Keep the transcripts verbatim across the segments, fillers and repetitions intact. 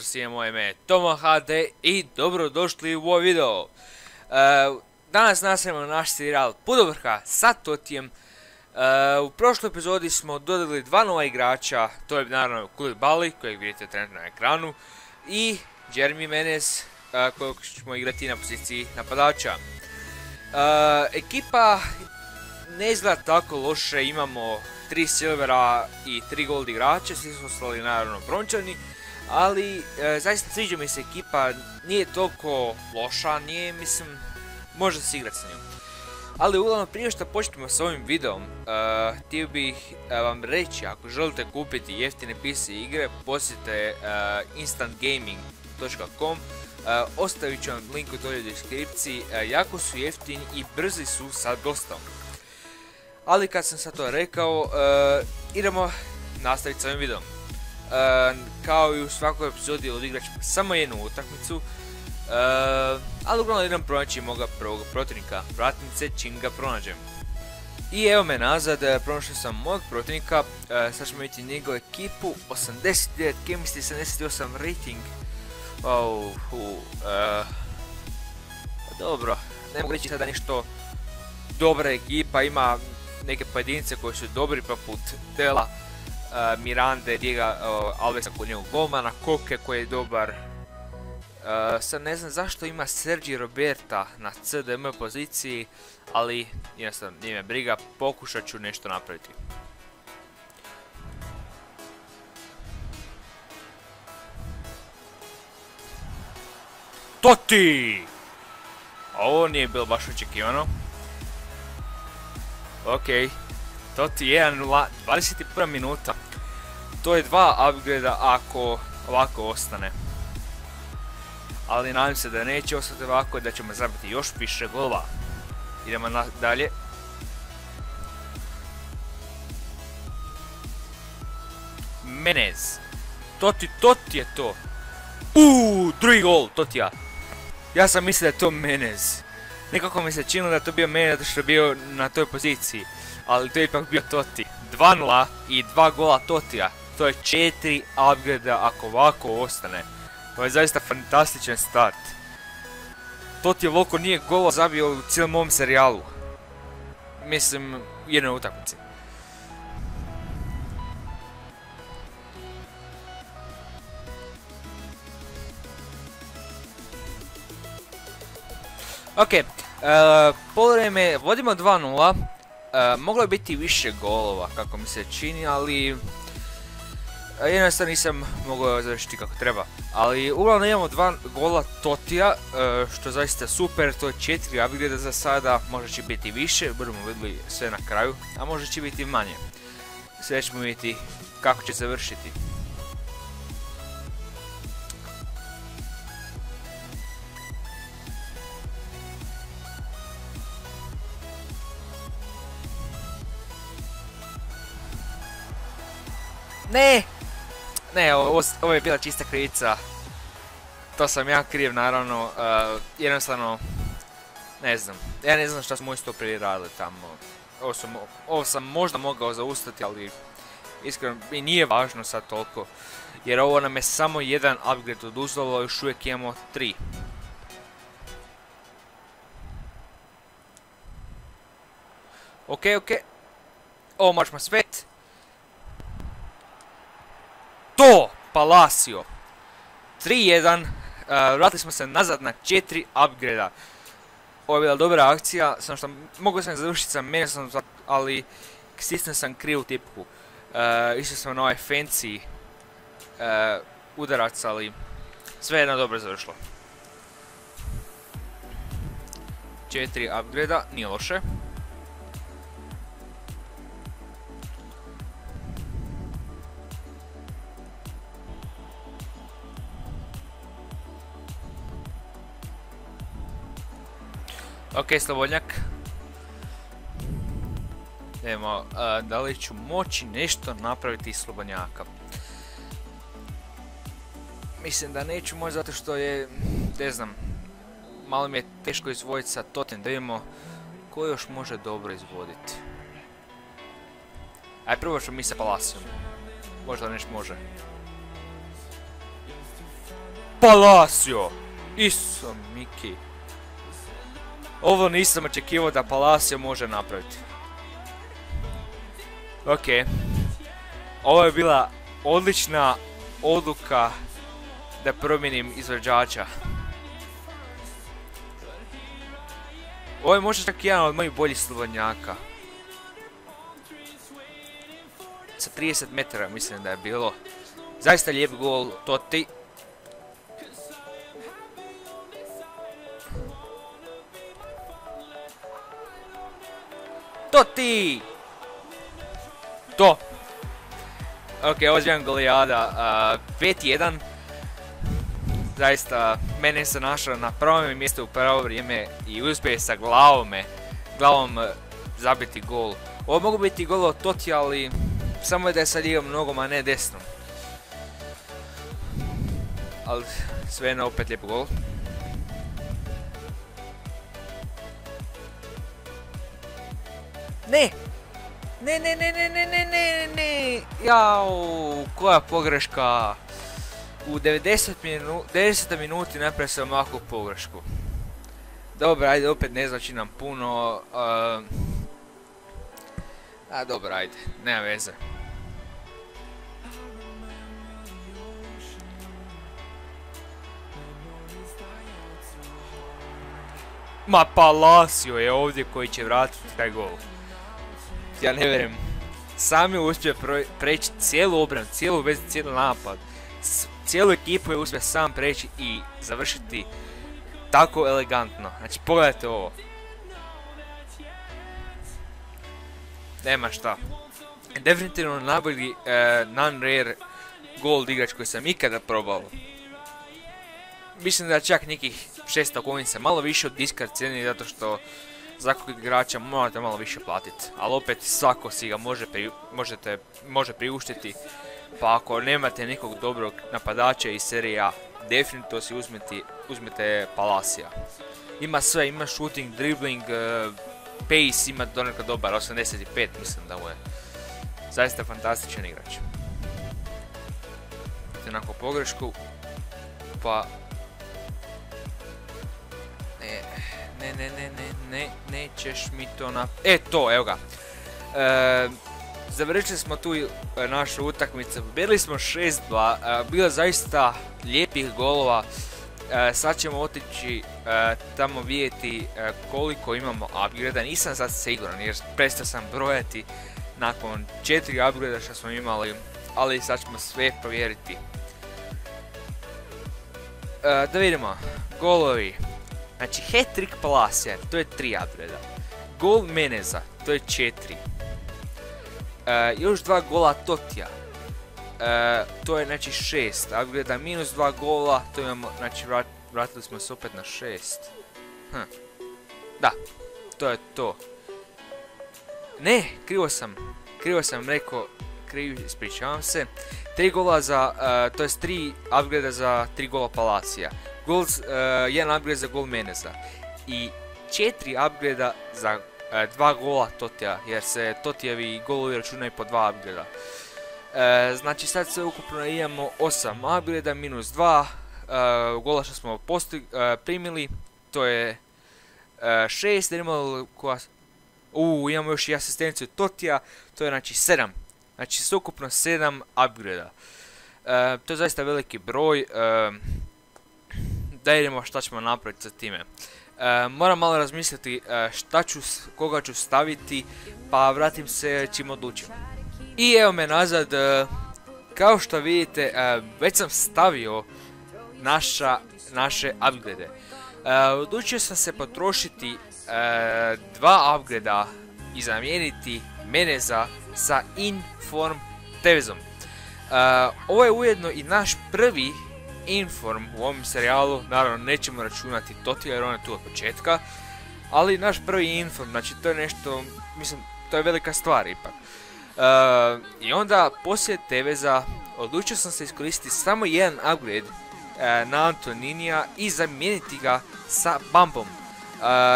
pozdrav svima, moje ime je Tomo H D i dobrodošli u ovaj video. Danas nastavljamo naš serijal Put do vrha sa Totijem. U prošloj epizodi smo dodali dva nova igrača, to je naravno Koulibaly, kojeg vidite trenutno na ekranu, i Jeremy Menez, kojeg ćemo igrati na poziciji napadača. Ekipa ne izgleda tako loše, imamo tri silvera i tri gold igrače, svi su ostali naravno brončani, ali e, zaista sviđa mi se ekipa, nije toliko loša, nije, mislim, možda se igrati s njom. Ali uglavnom, prije što počnemo s ovim videom, e, htio bih e, vam reći, ako želite kupiti jeftine P C igre, posjetite e, instant gaming dot com, e, ostavit ću vam link u dolje deskripciji, e, jako su jeftini i brzi su sa dostavom. Ali kad sam sad to rekao, uh, idemo nastaviti s ovim videom. Uh, kao i u svakoj epizodi odigrat ćemo samo jednu utakmicu, uh, ali uglavnom idem pronaći moga prvog protivnika. Vratim se čim ga pronađem. I evo me nazad, pronašao sam mojeg protivnika, uh, sad ćemo vidjeti njegovu ekipu, osamdeset devet chemistry, sedamdeset osam rating. Oh, uh, uh, dobro, ne mogu reći sada nešto dobra ekipa, ima neke pojedinice koji su dobri, poput Dela, uh, Mirande, Diego uh, Alvesa koji je njegov golmana, Koke koji je dobar. Uh, sad ne znam zašto ima Sergi Roberta na C D M poziciji, ali jednostavno nije me briga, pokušat ću nešto napraviti. Totti! Ovo nije bilo baš očekivano. Ok, Totti jedan nula, dvadeset prva minuta, to je dva upgrade-a ako ovako ostane. Ali nadam se da neće ostati ovako i da ćemo zabiti još više golova. Idemo dalje. Menez, Totti, Totti je to. Uuu, drugi gol Tottija. Ja sam mislio da je to Menez. Nekako mi se činilo da je to bio meni zato što je bio na toj poziciji, ali to je ipak bio Totti. dva nula i dva gola Tottija, to je četiri upgrade-a ako ovako ostane. To je zaista fantastičan start. Totti ovoliko nije gola zabio u cijelom ovom serijalu. Mislim, u jednoj utakmici. Ok, uh, polovreme, vodimo dva nula, uh, moglo je biti više golova kako mi se čini, ali jednostavno nisam mogao završiti kako treba. Ali uglavnom imamo dva gola Tottija, uh, što je zaista super, to je četiri upgrade za sada, možda će biti više, budemo vidjeli sve na kraju, a možda će biti manje. Sve ćemo vidjeti kako će završiti. Ne, ne, ovo, ovo je bila čista krivica, to sam ja kriv naravno, uh, jednostavno, ne znam, ja ne znam šta smo isto priradili tamo, ovo, su, ovo sam možda mogao zaustati, ali iskreno i nije važno sad toliko, jer ovo nam je samo jedan upgrade oduzelo, još uvijek imamo tri. Ok, ok, ovo mačma svet. To! Palacio! tri jedan, uh, vratili smo se nazad na četiri upgrade-a. Ovo je bila dobra akcija, sam što mogu sam završiti sa mene, sam, ali stisnuo sam krivu tipku. Uh, Išao sam na ovaj fancy uh, udarac, ali sve jedno dobro završilo. četiri upgrade-a, nije loše. Ok, slobodnjak. Idemo, uh, da li ću moći nešto napraviti iz slobodnjaka? Mislim da neću moći zato što je, ne znam, malo mi je teško izvoditi sa Totten, da vidimo ko još može dobro izvoditi. Aj, prvo ćemo mi sa Palacijom, možda nešto može. Palacio! Iso Miki. Ovo nisam očekivao da Palacio može napraviti. Ok. Ovo je bila odlična odluka da promijenim izvođača. Ovo je možda čak jedan od mojih boljih slovanjaka. Sa trideset metara mislim da je bilo. Zaista lijep gol Totti. Totti! To! Ok, ozbiljna golijada. pet jedan. Zaista, mene se našao na pravom mjestu u pravo vrijeme i uspije sa glavome, glavom zabiti gol. Ovo mogu biti gol od Totti, ali samo je da je sa lijevom nogom, a ne desnom. Ali svejedno opet lijep gol. Ne! Ne, ne, ne, ne, ne, ne, ne, ne! Jau, koja pogreška! U devedesetoj minuti napravio sam ovakvu pogrešku. Dobro, ajde, opet ne znači nam puno. Uh, a dobro, ajde, nema veze. Ma Palacio je ovdje koji će vratiti taj gol. Ja ne vjerujem. Sam je uspio preći cijelu obranu, cijelu vezu, cijeli napad. Cijelu ekipu je uspio sam preći i završiti tako elegantno. Znači pogledajte ovo. Nema šta. Definitivno najbolji e, non-rare gold igrač koji sam ikada probao. Mislim da čak nekih šesto konica malo više od diskard cijeni zato što za kog igrača morate malo više platiti. Ali opet svako si ga može, pri, možete, može priuštiti. Pa ako nemate nekog dobrog napadača iz serije A, definitivno si uzmeti, uzmete Palacia. Ima sve, ima shooting, dribbling, uh, pace, ima donekad dobar, osamdeset pet mislim da mu je. Zaista fantastičan igrač. Onako pogrešku, pa... Ne, ne, ne, ne, ne, ne, nećeš mi to na... E to, evo ga. Uh, Završili smo tu našu utakmicu, pobjedili smo šest dva, bilo je zaista lijepih golova, sad ćemo otići tamo vidjeti koliko imamo upgrade-a, nisam sad siguran jer prestao sam brojati nakon četiri upgrade-a što smo imali, ali sad ćemo sve provjeriti. Da vidimo, golovi, znači hat-trick Palacia, to je tri upgrade-a, gol Meneza, to je četiri. Uh, još dva gola Tottija, uh, to je znači šest, upgrade-a minus dva gola, to imamo, znači vrat, vratili smo se opet na šest. Hm. Da, to je to. Ne, krivo sam, krivo sam rekao, krivo, ispričavam se. Tri gola za, uh, to je tri upgrade-a za tri gola Palacia, gol, uh, jedan upgrade za gol Meneza i četiri upgrade-a za dva gola Tottija, jer se Tottijevi golovi računaju po dva upgrade-a. E, znači sad sve ukupno imamo osam upgrade-a minus dva e, gola što smo postig, e, primili, to je šest, e, imamo, uh, imamo još i asistenciju Tottija, to je znači sedam. Znači sve ukupno sedam upgrade-a. E, to je zaista veliki broj, e, da idemo šta ćemo napraviti sa time. E, moram malo razmisliti šta ću, koga ću staviti, pa vratim se čim odlučim. I evo me nazad, kao što vidite, već sam stavio naša, naše upgrade-e. Odlučio sam se potrošiti dva upgrade-a i zamijeniti Meneza sa Inform Tevezom. Ovo je ujedno i naš prvi Inform u ovom serijalu, naravno nećemo računati Tottija jer on je tu od početka, ali naš prvi Inform, znači to je nešto, mislim, to je velika stvar ipak. E, I onda poslije Teveza odlučio sam se iskoristiti samo jedan upgrade e, na Antoninija i zamijeniti ga sa Bumbom. E,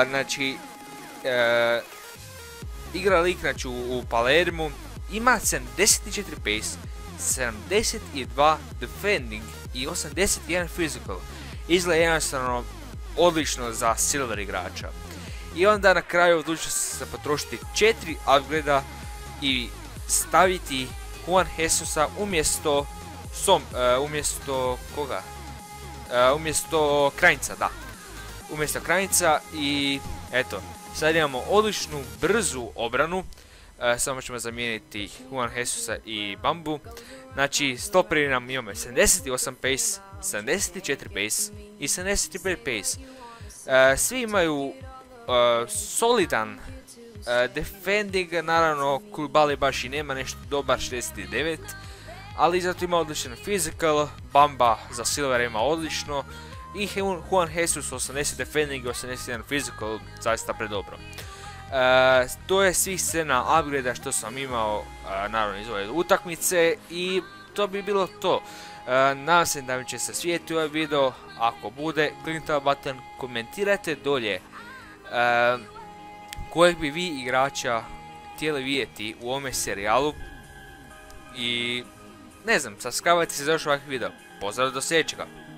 znači, e, igra lik znači, u Palermu, ima sedamdeset četiri pace, sedamdeset dva defending i osamdeset jedan physical. Izgleda jednostavno odlično za silver igrača. I onda na kraju odlučio se potrošiti četiri upgrade-a i staviti Juan Jesusa umjesto Som, uh, umjesto koga? Uh, umjesto Kranjčara, da. Umjesto Kranjčara i eto, sad imamo odličnu brzu obranu. Uh, samo ćemo zamijeniti Juan Jesusa i Bambu. Znači, stoperi nam imamo sedamdeset osam pace, sedamdeset četiri pace i sedamdeset pet pace. Uh, svi imaju uh, solidan uh, defending, naravno Koulibaly baš i nema nešto dobar, šezdeset devet. Ali zato ima odličan physical, Bamba za silver ima odlično i Juan Jesus osamdeset defending i osamdeset jedan physical, zaista predobro. E, to je svih scena upgrade-a što sam imao, e, naravno izvore utakmice i to bi bilo to. E, nadam se da mi će se svidjeti ovaj video, ako bude kliknite na button, komentirajte dolje e, kojeg bi vi igrača htjeli vidjeti u ovome serijalu i ne znam, subscribe-ajte se za još ovakvih video. Pozdrav do sljedećega!